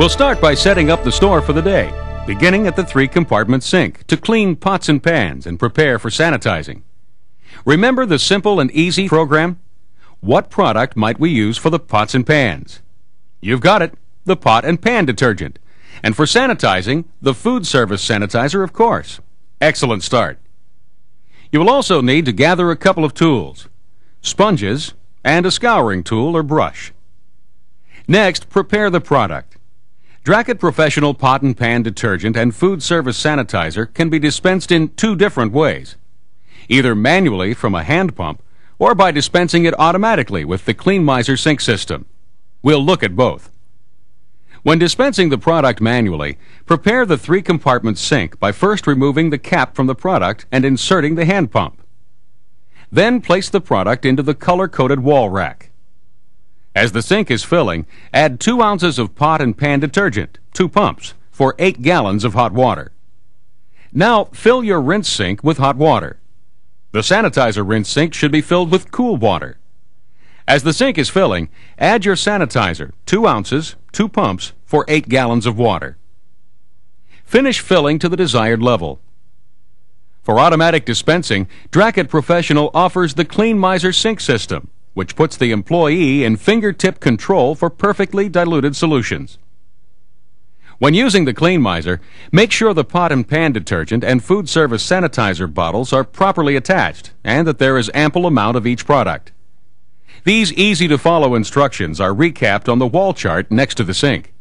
We'll start by setting up the store for the day, beginning at the 3-compartment sink to clean pots and pans and prepare for sanitizing. Remember the simple and easy program? What product might we use for the pots and pans? You've got it, the pot and pan detergent. And for sanitizing, the food service sanitizer, of course. Excellent start. You will also need to gather a couple of tools, sponges, and a scouring tool or brush. Next, prepare the product. Drackett Professional pot and pan detergent and food service sanitizer can be dispensed in 2 different ways, either manually from a hand pump or by dispensing it automatically with the CleanMiser sink system. We'll look at both. When dispensing the product manually, prepare the 3-compartment sink by first removing the cap from the product and inserting the hand pump. Then place the product into the color-coded wall rack. As the sink is filling, add 2 ounces of pot and pan detergent, 2 pumps, for 8 gallons of hot water. Now fill your rinse sink with hot water. The sanitizer rinse sink should be filled with cool water. As the sink is filling, add your sanitizer, 2 ounces, 2 pumps, for 8 gallons of water. Finish filling to the desired level. For automatic dispensing, Drackett Professional offers the CleanMiser sink system, which puts the employee in fingertip control for perfectly diluted solutions. When using the CleanMiser, make sure the pot and pan detergent and food service sanitizer bottles are properly attached and that there is ample amount of each product. These easy-to-follow instructions are recapped on the wall chart next to the sink.